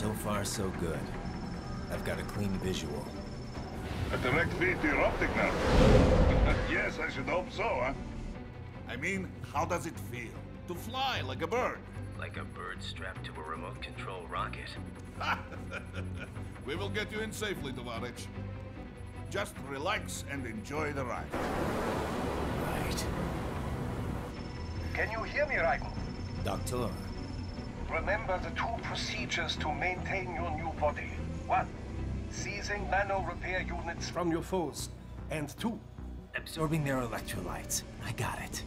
So far, so good. I've got a clean visual. A direct feed to your optic now. Yes, I should hope so, huh? I mean, how does it feel to fly like a bird? Like a bird strapped to a remote control rocket. We will get you in safely, Tovarisch. Just relax and enjoy the ride. Right. Can you hear me, Ryder? Dr. Remember the two procedures to maintain your new body. One, seizing nano repair units from your foes. And two, absorbing their electrolytes. I got it.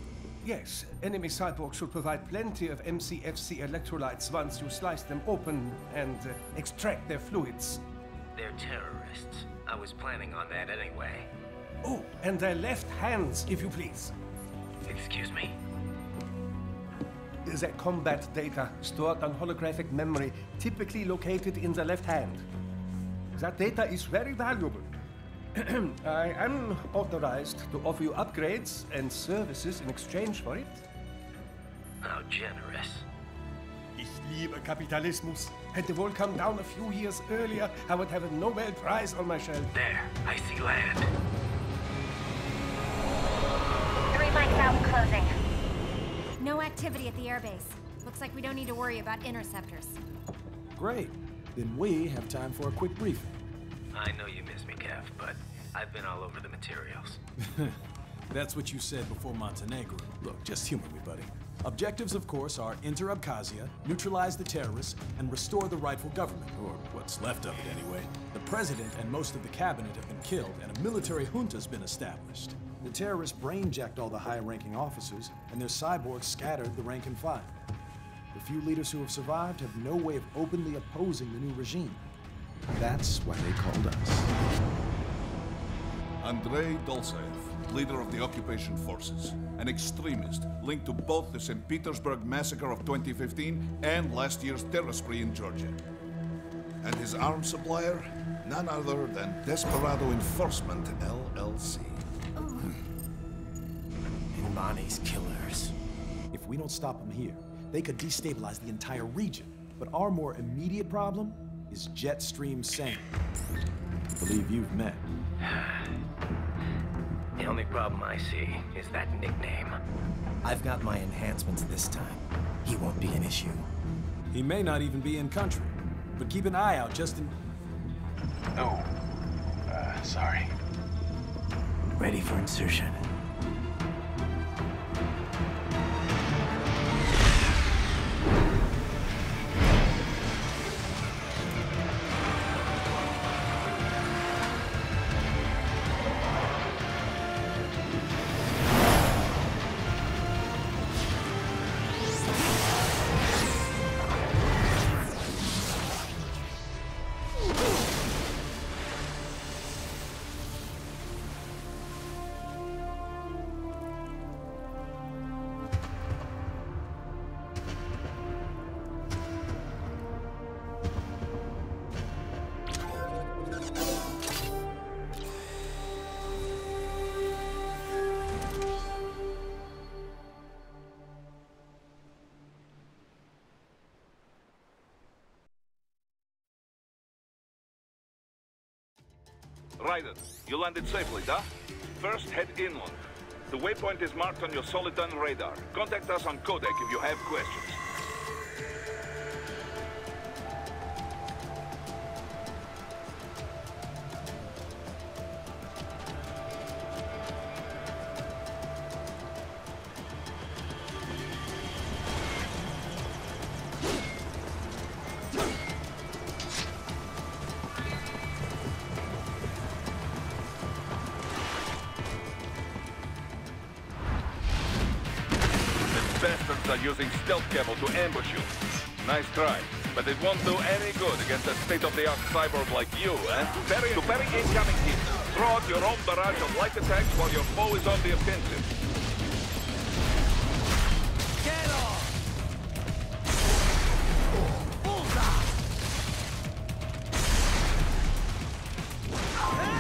Yes, enemy cyborgs should provide plenty of MCFC electrolytes once you slice them open and extract their fluids. They're terrorists. I was planning on that anyway. Oh, and their left hands, if you please. Excuse me? The combat data stored on holographic memory, typically located in the left hand. That data is very valuable. I am authorized to offer you upgrades and services in exchange for it. How generous. Ich liebe Kapitalismus. Had the world come down a few years earlier, I would have a Nobel Prize on my shelf. There, I see land. 3 miles out and closing. No activity at the airbase. Looks like we don't need to worry about interceptors. Great. Then we have time for a quick briefing. I know you miss me, Kev, but I've been all over the materials. That's what you said before Montenegro. Look, just humor me, buddy. Objectives, of course, are enter Abkhazia, neutralize the terrorists, and restore the rightful government, or what's left of it anyway. The president and most of the cabinet have been killed, and a military junta's been established. The terrorists brain-jacked all the high-ranking officers, and their cyborgs scattered the rank and file. The few leaders who have survived have no way of openly opposing the new regime. That's why they called us. Andrey Dolzaev, leader of the occupation forces, an extremist linked to both the St. Petersburg massacre of 2015 and last year's terror spree in Georgia. And his arms supplier, none other than Desperado Enforcement, LLC. Romani's Killers. If we don't stop them here, they could destabilize the entire region. But our more immediate problem is Jetstream Sam. I believe you've met. The only problem I see is that nickname. I've got my enhancements this time. He won't be an issue. He may not even be in country. But keep an eye out, Justin. Oh. Sorry. Ready for insertion. Ryder, you landed safely, duh? First, head inland. The waypoint is marked on your Soliton radar. Contact us on Kodak if you have questions. Using stealth cable to ambush you. Nice try, but it won't do any good against a state-of-the-art cyborg like you, eh? To parry incoming hit, throw out your own barrage of light attacks while your foe is on the offensive. Get off! Bullseye! Huh?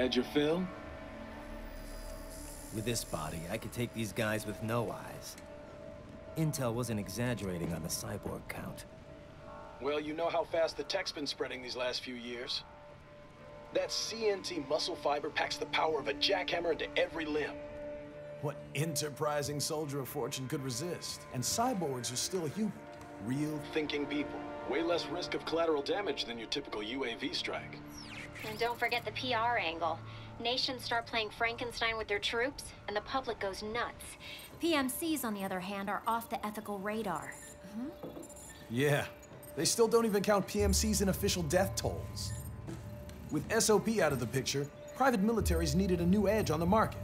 Had your fill? With this body, I could take these guys with no eyes. Intel wasn't exaggerating on the cyborg count. Well, you know how fast the tech's been spreading these last few years. That CNT muscle fiber packs the power of a jackhammer into every limb. What enterprising soldier of fortune could resist? And cyborgs are still human. Real thinking people. Way less risk of collateral damage than your typical UAV strike. And don't forget the PR angle. Nations start playing Frankenstein with their troops, and the public goes nuts. PMCs, on the other hand, are off the ethical radar. Yeah, they still don't even count PMCs in official death tolls. With SOP out of the picture, private militaries needed a new edge on the market.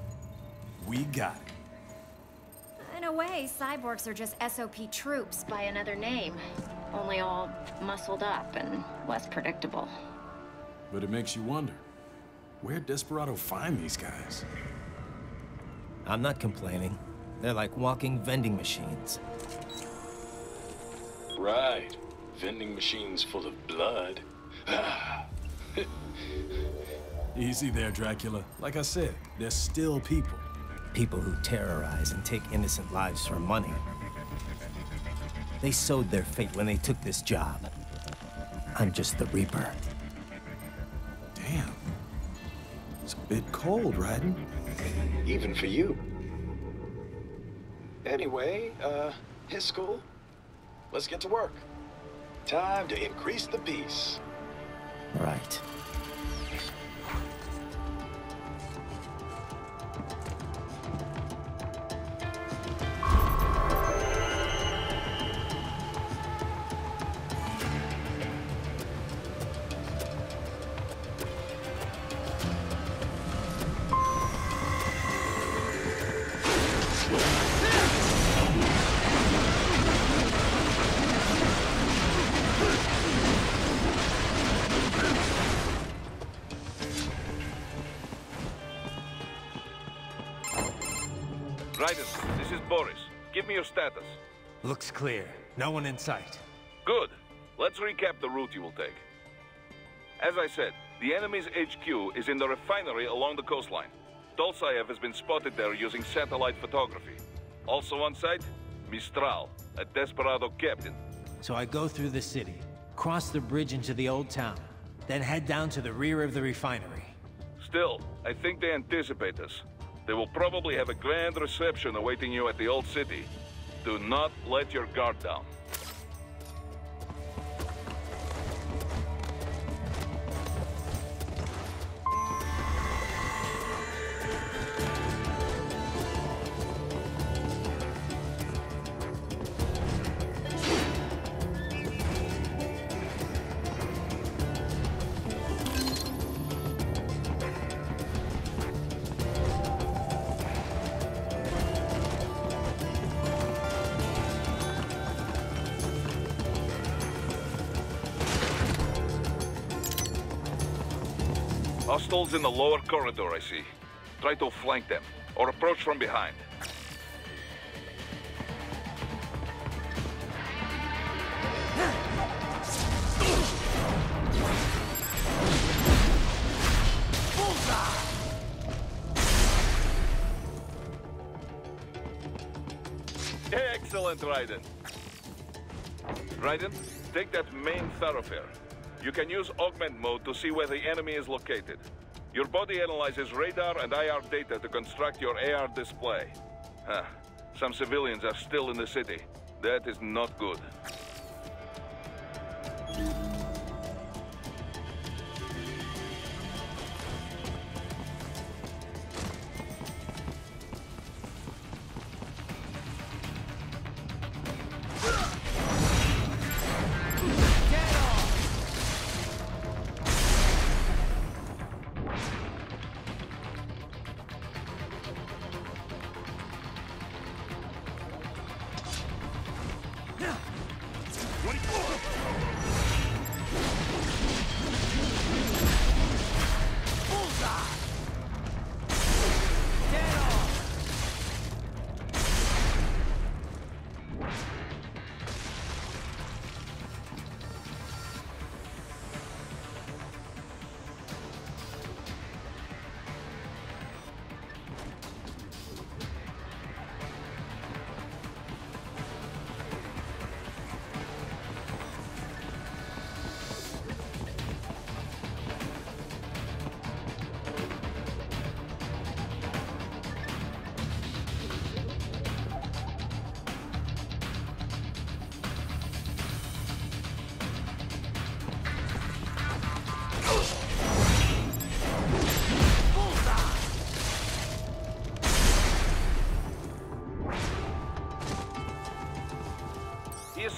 We got it. In a way, cyborgs are just SOP troops by another name, only all muscled up and less predictable. But it makes you wonder, where'd Desperado find these guys? I'm not complaining. They're like walking vending machines. Right. Vending machines full of blood. Easy there, Dracula. Like I said, they're still people. People who terrorize and take innocent lives for money. They sowed their fate when they took this job. I'm just the Reaper. Damn. It's a bit cold, Ryden. Even for you. Anyway, his school. Let's get to work. Time to increase the peace. Right. Raiden, this is Boris. Give me your status. Looks clear. No one in sight. Good. Let's recap the route you will take. As I said, the enemy's HQ is in the refinery along the coastline. Dolcev has been spotted there using satellite photography. Also on site, Mistral, a Desperado captain. So I go through the city, cross the bridge into the old town, then head down to the rear of the refinery. Still, I think they anticipate us. They will probably have a grand reception awaiting you at the old city. Do not let your guard down. Hostiles in the lower corridor, I see. Try to flank them, or approach from behind. Excellent, Raiden. Raiden, take that main thoroughfare. You can use augment mode to see where the enemy is located. Your body analyzes radar and IR data to construct your AR display. Huh. Some civilians are still in the city. That is not good.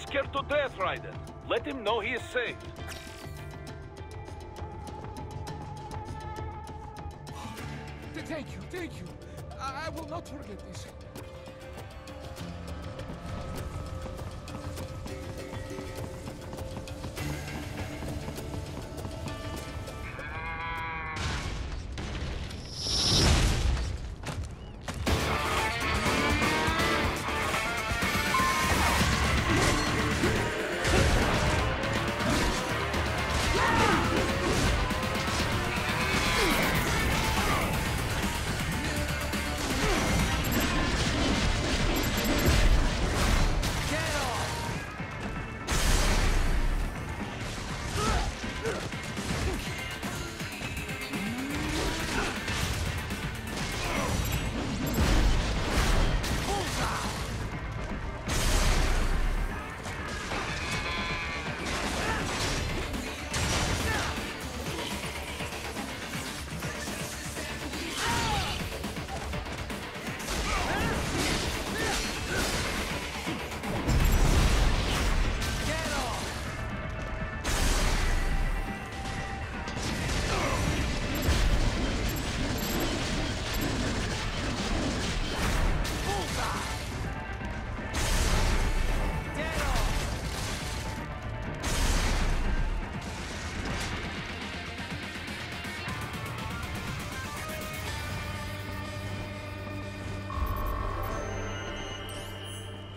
scared to death, Ryder. Let him know he is safe. Thank you, thank you. I will not forget this.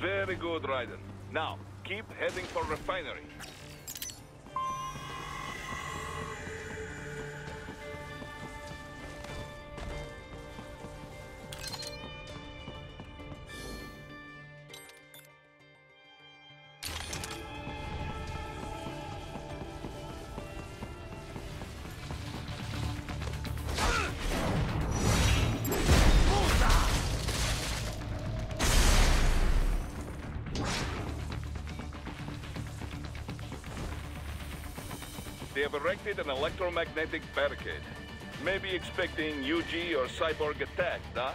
Very good, Raiden. Now, keep heading for refinery. They have erected an electromagnetic barricade. Maybe expecting UG or cyborg attack, huh?